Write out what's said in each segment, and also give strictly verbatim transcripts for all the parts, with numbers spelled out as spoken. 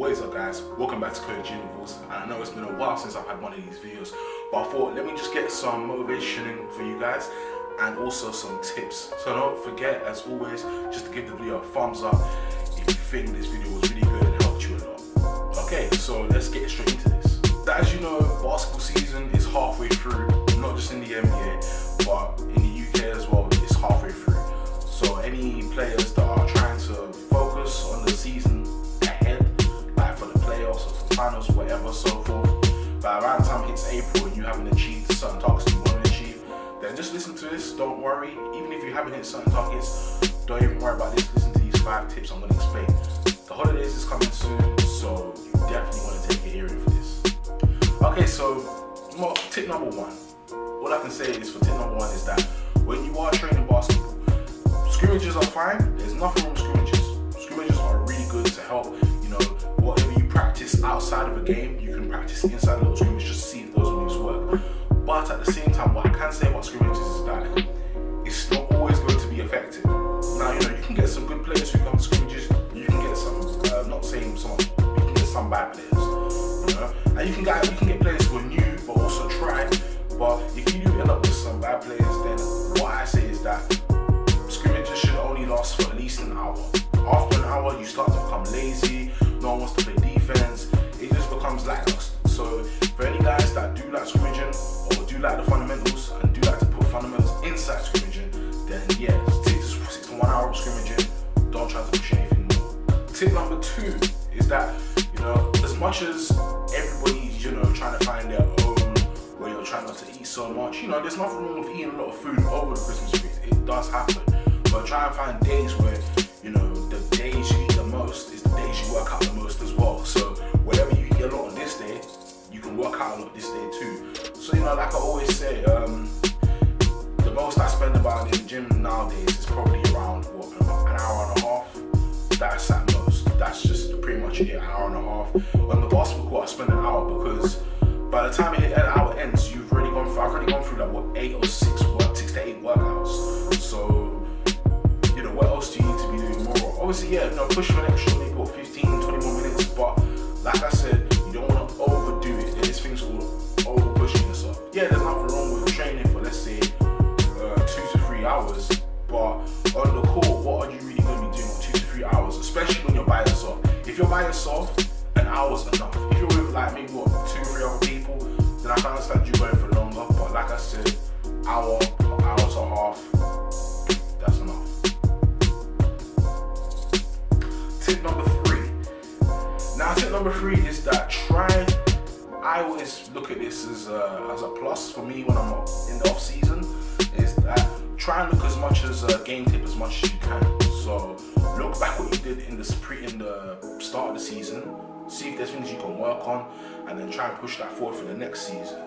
What is up, guys? Welcome back to Coaching Intervals, and I know it's been a while since I've had one of these videos, but I thought let me just get some motivation in for you guys and also some tips. So don't forget, as always, just to give the video a thumbs up if you think this video was really good and helped you a lot. Okay, so let's get straight into this. As you know, basketball season is halfway through, not just in the N B A, but in the U K as well. It's halfway through. So any players that are trying to focus on the season ahead, like for the playoffs or for finals, whatever, so forth, by around the time it hits April and you haven't achieved the certain targets you want to achieve, then just listen to this, don't worry. Even if you haven't hit certain targets, don't even worry about this, listen to these five tips I'm going to explain. The holidays is coming soon, so you definitely want to take your hearing for this. Okay, so well, tip number one, all I can say is for tip number one is that when you are training basketball, scrimmages are fine, there's nothing wrong with scrimmages. Scrimmages are really good to help, you know, whatever you practice outside of a game, you can practice inside of those scrimmage just to see if those moves work. But at the same time, what I can say about scrimmages is that it's not always going to be effective. Now, you know, you can get some good players who come to scrimmages, you can get some, uh, not saying some, you can get some bad players, you know, and you can get, you can get players who are new but also try, but if you do end up with some bad players, then what I say is that scrimmages should only last for at least an hour. After an hour, you start to become lazy, no one wants to play defense, it just becomes lackluster. So for any guys that do like scrimmaging or do like the fundamentals and do like to put fundamentals inside scrimmaging, then yeah, stick to, stick to one hour of scrimmaging, don't try to push anything more. Tip number two is that, you know, as much as everybody's, you know, trying to find their own way of trying not to eat so much, you know, there's nothing wrong with eating a lot of food over the Christmas period, it does happen. But try and find days where, you know, the days you eat the most is the days you work out the most as well. So whatever you eat a lot on this day, you can work out a lot this day too. So, you know, like I always say, um, the most I spend about in the gym nowadays is probably around what, an hour and a half. That's at most. That's just pretty much it, an hour and a half. On the basketball court, I spend an hour because by the time it, an hour ends, you've already gone through, I've already gone through like what eight or six, what six to eight workouts. So, what else do you need to be doing more? Obviously, yeah, you know, push for an extra maybe what, fifteen, twenty more minutes, but like I said, you don't want to overdo it. There's things all over pushing yourself. Yeah, there's nothing wrong with training for, let's say, uh, two to three hours, but on the court, what are you really going to be doing for two to three hours, especially when you're by yourself? If you're by yourself, an hour's enough. If you're with like maybe what, two, three other people, then I can understand you going for longer, but like I said, hour, hour and a half, that's enough. Tip number three. Now, tip number three is that try. I always look at this as a, as a plus for me when I'm in the off season. Is that try and look as much as a game tip as much as you can. So look back what you did in the pre in the start of the season. See if there's things you can work on, and then try and push that forward for the next season.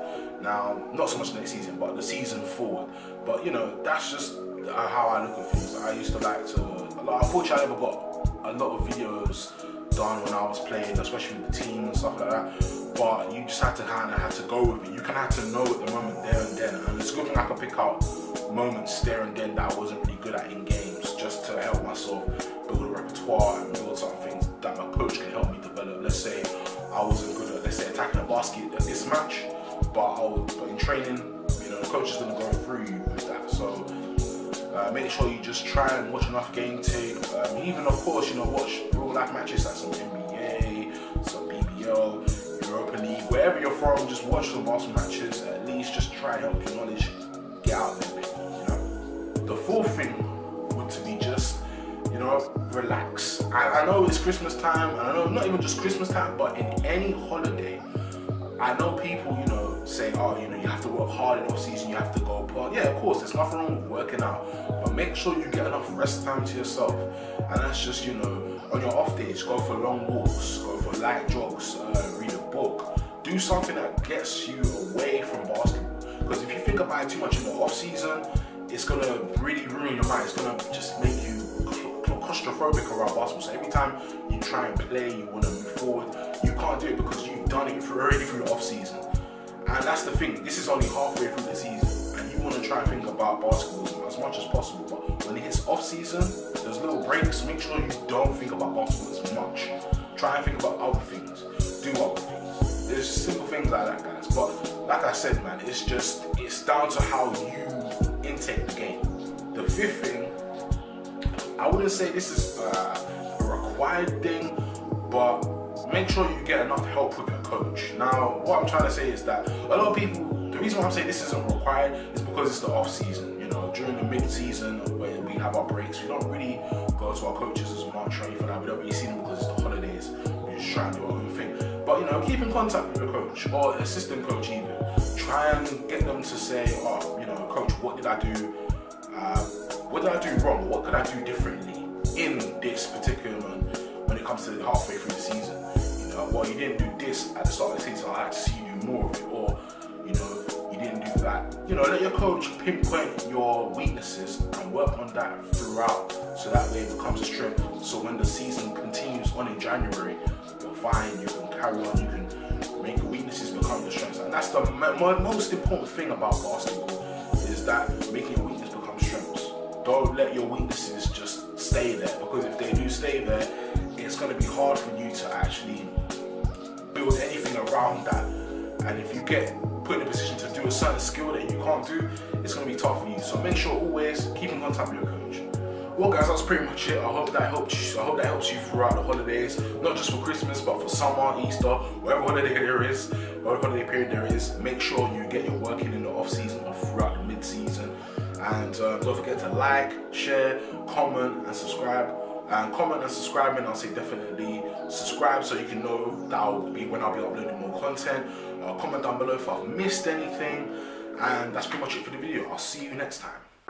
Now, not so much next season, but the season forward. But you know, that's just how I look at things. I used to like to. Like, unfortunately, I never got a lot of videos done when I was playing, especially with the team and stuff like that, but you just had to kind of have to go with it. You kind of had to know at the moment there and then, and it's a good thing I could pick out moments there and then that I wasn't really good at in games, just to help myself build a repertoire and build something that my coach can help me develop. Let's say I wasn't good at, let's say, attacking the basket at this match, but, I would, but in training, you know, the coach is going to go through you with that. So Uh, make sure you just try and watch enough game tape. Um, even, of course, you know, watch real life matches like some N B A, some B B L, Europa League, wherever you're from. Just watch some basketball matches. At least just try and help your knowledge get out there, you know. The fourth thing would to be just, you know, relax. I, I know it's Christmas time, and I know not even just Christmas time, but in any holiday, I know people, you know, say, oh, you know, you have to work hard in off season, you have to go apart. Yeah, of course, there's nothing wrong with working out, but make sure you get enough rest time to yourself. And that's just, you know, on your off days, go for long walks, go for light jogs, uh, read a book, do something that gets you away from basketball. Because if you think about it too much in the off season, it's gonna really ruin your mind. It's gonna just make you claustrophobic around basketball. So every time you try and play, you want to move forward, you can't do it because you've done it already through the off season. And that's the thing, this is only halfway through the season, and you want to try and think about basketball as much as possible, but when it hits off season, there's little breaks, make sure you don't think about basketball as much. Try and think about other like that, guys. But like I said, man, it's just, it's down to how you intake the game. The fifth thing, I wouldn't say this is uh, a required thing, but make sure you get enough help with your coach. Now, what I'm trying to say is that a lot of people, the reason why I'm saying this isn't required is because it's the off season. You know, during the mid season when we have our breaks, we don't really go to our coaches as much or anything like that. We don't really see them because it's the holidays. We just try and do our own thing. But you know, keep in contact with your coach or assistant coach even. Try and get them to say, oh, you know, coach, what did I do? Uh, what did I do wrong? What could I do differently in this particular moment when it comes to halfway through the season? You know, well, you didn't do this at the start of the season, I had to see you do more of it, or, you know, you didn't do that. You know, let your coach pinpoint your weaknesses and work on that throughout, so that way it becomes a strength. So when the season continues on in January, you're fine, you can carry on, you can make your weaknesses become the strengths. And that's the most important thing about basketball, is that making your weaknesses become strengths. Don't let your weaknesses just stay there, because if they do stay there, it's going to be hard for you to actually build anything around that. And if you get put in a position to do a certain skill that you can't do, it's going to be tough for you. So make sure always keep in contact with your coach. Well, guys, that's pretty much it. I hope that helps you. I hope that helps you throughout the holidays, not just for Christmas, but for summer, Easter, whatever holiday there is, whatever holiday period there is. Make sure you get your work in in the off season or throughout the mid season. And uh, don't forget to like, share, comment, and subscribe. And comment and subscribing, I'll say definitely subscribe so you can know that will be when I'll be uploading more content. Uh, comment down below if I've missed anything, and that's pretty much it for the video. I'll see you next time.